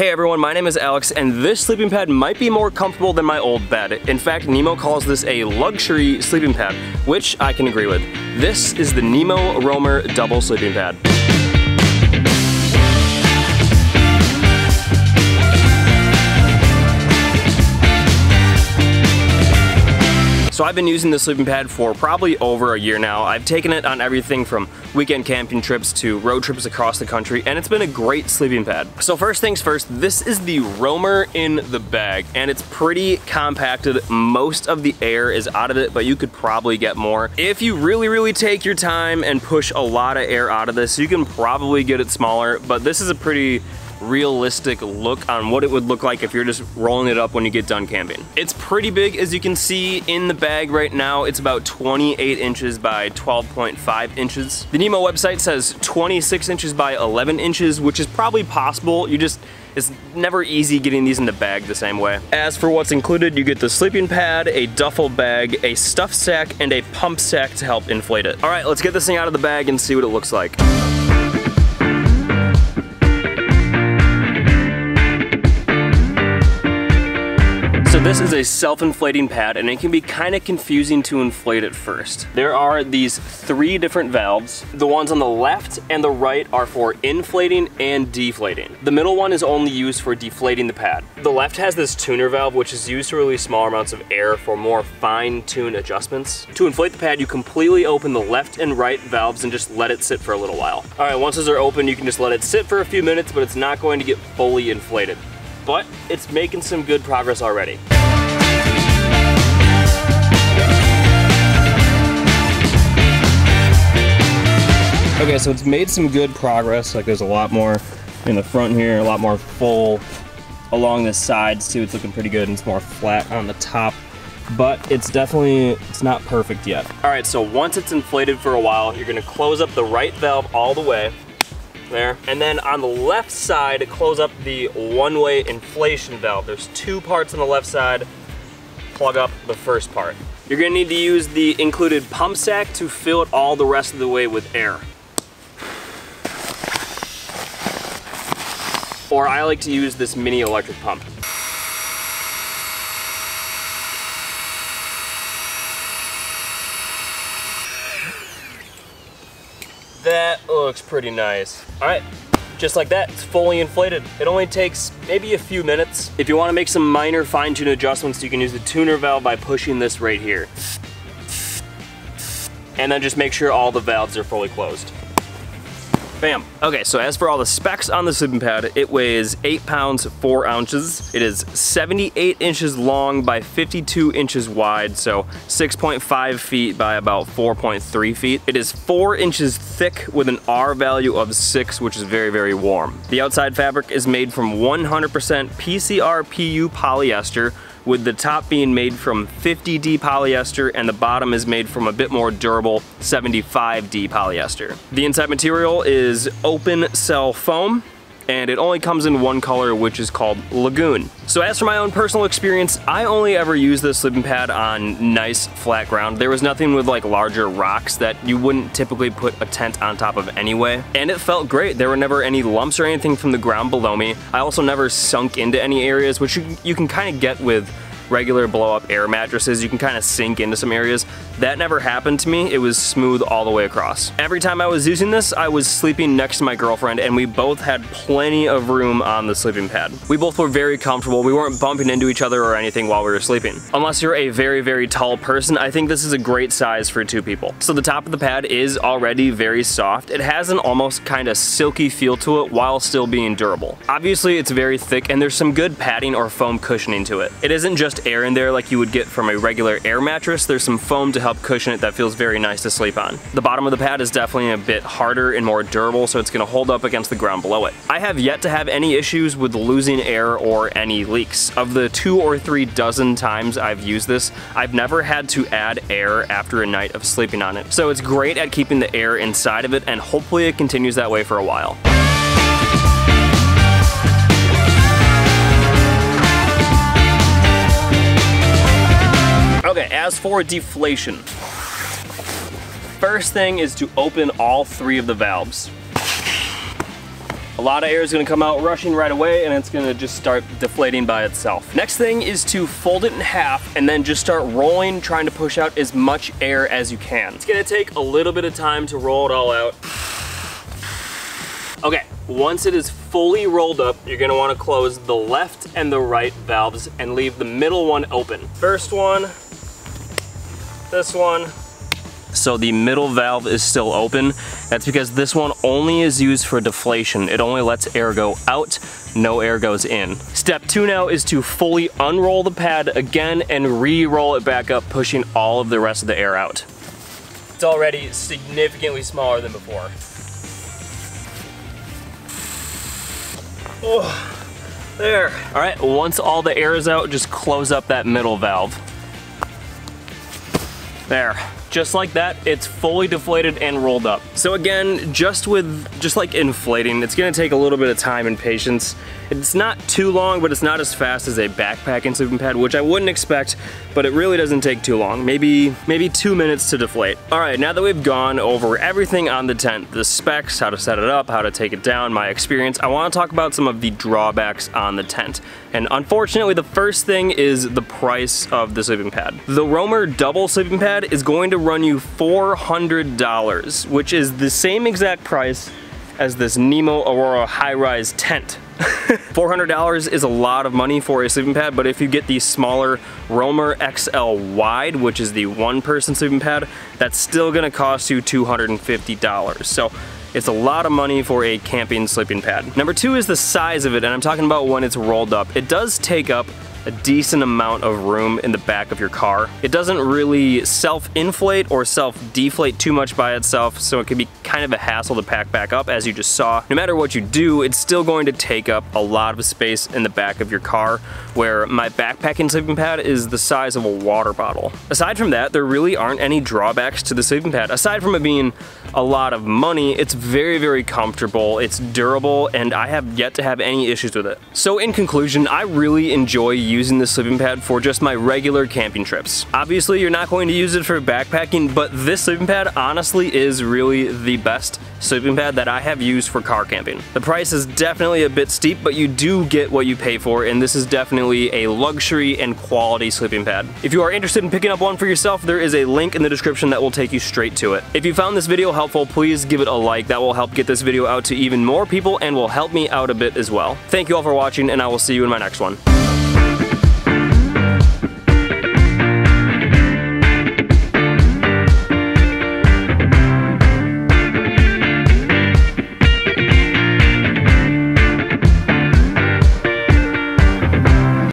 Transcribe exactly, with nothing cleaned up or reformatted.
Hey everyone, my name is Alex, and this sleeping pad might be more comfortable than my old bed. In fact, Nemo calls this a luxury sleeping pad, which I can agree with. This is the Nemo Roamer Double Sleeping Pad. So I've been using this sleeping pad for probably over a year now. I've taken it on everything from weekend camping trips to road trips across the country, and it's been a great sleeping pad. So first things first, this is the Roamer in the bag, and it's pretty compacted. Most of the air is out of it, but you could probably get more. If you really, really take your time and push a lot of air out of this, you can probably get it smaller, but this is a pretty realistic look on what it would look like if you're just rolling it up when you get done camping. It's pretty big, as you can see in the bag right now. It's about twenty-eight inches by twelve point five inches. The Nemo website says twenty-six inches by eleven inches, which is probably possible. You just, it's never easy getting these in the bag the same way. As for what's included, you get the sleeping pad, a duffel bag, a stuff sack, and a pump sack to help inflate it. All right, let's get this thing out of the bag and see what it looks like. This is a self-inflating pad, and it can be kind of confusing to inflate at first. There are these three different valves. The ones on the left and the right are for inflating and deflating. The middle one is only used for deflating the pad. The left has this tuner valve, which is used to release smaller amounts of air for more fine-tuned adjustments. To inflate the pad, you completely open the left and right valves and just let it sit for a little while. All right, once those are open, you can just let it sit for a few minutes, but it's not going to get fully inflated. But it's making some good progress already. Okay, so it's made some good progress. Like, there's a lot more in the front here, a lot more full along the sides too. It's looking pretty good, and it's more flat on the top. But it's definitely, it's not perfect yet. All right, so once it's inflated for a while, you're gonna close up the right valve all the way. There. And then on the left side, close up the one-way inflation valve. There's two parts on the left side. Plug up the first part. You're gonna need to use the included pump sack to fill it all the rest of the way with air. Or I like to use this mini electric pump. That looks pretty nice. All right, just like that, it's fully inflated. It only takes maybe a few minutes. If you want to make some minor fine-tune adjustments, you can use the tuner valve by pushing this right here. And then just make sure all the valves are fully closed. Bam. Okay, so as for all the specs on the sleeping pad, it weighs eight pounds, four ounces. It is seventy-eight inches long by fifty-two inches wide, so six point five feet by about four point three feet. It is four inches thick with an R value of six, which is very, very warm. The outside fabric is made from one hundred percent P C R P U polyester, with the top being made from fifty D polyester, and the bottom is made from a bit more durable seventy-five D polyester. The inside material is open cell foam, and it only comes in one color, which is called Lagoon. So as for my own personal experience, I only ever used this sleeping pad on nice flat ground. There was nothing with like larger rocks that you wouldn't typically put a tent on top of anyway. And it felt great. There were never any lumps or anything from the ground below me. I also never sunk into any areas, which you, you can kind of get with regular blow up air mattresses. You can kind of sink into some areas. That never happened to me. It was smooth all the way across. Every time I was using this, I was sleeping next to my girlfriend, and we both had plenty of room on the sleeping pad. We both were very comfortable. We weren't bumping into each other or anything while we were sleeping. Unless you're a very, very tall person, I think this is a great size for two people. So the top of the pad is already very soft. It has an almost kind of silky feel to it while still being durable. Obviously it's very thick, and there's some good padding or foam cushioning to it. It isn't just air in there like you would get from a regular air mattress. There's some foam to help cushion it that feels very nice to sleep on. The bottom of the pad is definitely a bit harder and more durable, so it's gonna hold up against the ground below it. I have yet to have any issues with losing air or any leaks. Of the two or three dozen times I've used this, I've never had to add air after a night of sleeping on it. So it's great at keeping the air inside of it, and hopefully it continues that way for a while. Okay, as for deflation, first thing is to open all three of the valves. a lot of air is gonna come out rushing right away and it's gonna just start deflating by itself. Next thing is to fold it in half and then just start rolling, trying to push out as much air as you can. It's gonna take a little bit of time to roll it all out. Okay, once it is fully rolled up, you're gonna wanna close the left and the right valves and leave the middle one open. First one, this one. So the middle valve is still open. That's because this one only is used for deflation. It only lets air go out, no air goes in. Step two now is to fully unroll the pad again and re-roll it back up, pushing all of the rest of the air out. It's already significantly smaller than before. Oh, there. All right, once all the air is out, just close up that middle valve. There. Just like that, it's fully deflated and rolled up. So again, just with, just like inflating, it's gonna take a little bit of time and patience. It's not too long, but it's not as fast as a backpacking sleeping pad, which I wouldn't expect, but it really doesn't take too long. Maybe, maybe two minutes to deflate. All right, now that we've gone over everything on the tent, the specs, how to set it up, how to take it down, my experience, I wanna talk about some of the drawbacks on the tent. And unfortunately, the first thing is the price of the sleeping pad. The Roamer Double Sleeping Pad is going to run you four hundred dollars, which is the same exact price as this Nemo Aurora High Rise Tent. four hundred dollars is a lot of money for a sleeping pad, but if you get the smaller Roamer X L Wide, which is the one person sleeping pad, that's still gonna cost you two hundred fifty dollars. So it's a lot of money for a camping sleeping pad. Number two is the size of it, and I'm talking about when it's rolled up. It does take up a decent amount of room in the back of your car. It doesn't really self-inflate or self-deflate too much by itself, so it can be kind of a hassle to pack back up, as you just saw. No matter what you do, it's still going to take up a lot of space in the back of your car, where my backpacking sleeping pad is the size of a water bottle. Aside from that, there really aren't any drawbacks to the sleeping pad. Aside from it being a lot of money, it's very, very comfortable, it's durable, and I have yet to have any issues with it. So in conclusion, I really enjoy using this sleeping pad for just my regular camping trips. Obviously, you're not going to use it for backpacking, but this sleeping pad honestly is really the best sleeping pad that I have used for car camping. The price is definitely a bit steep, but you do get what you pay for, and this is definitely a luxury and quality sleeping pad. If you are interested in picking up one for yourself, there is a link in the description that will take you straight to it. If you found this video helpful, please give it a like. That will help get this video out to even more people and will help me out a bit as well. Thank you all for watching, and I will see you in my next one.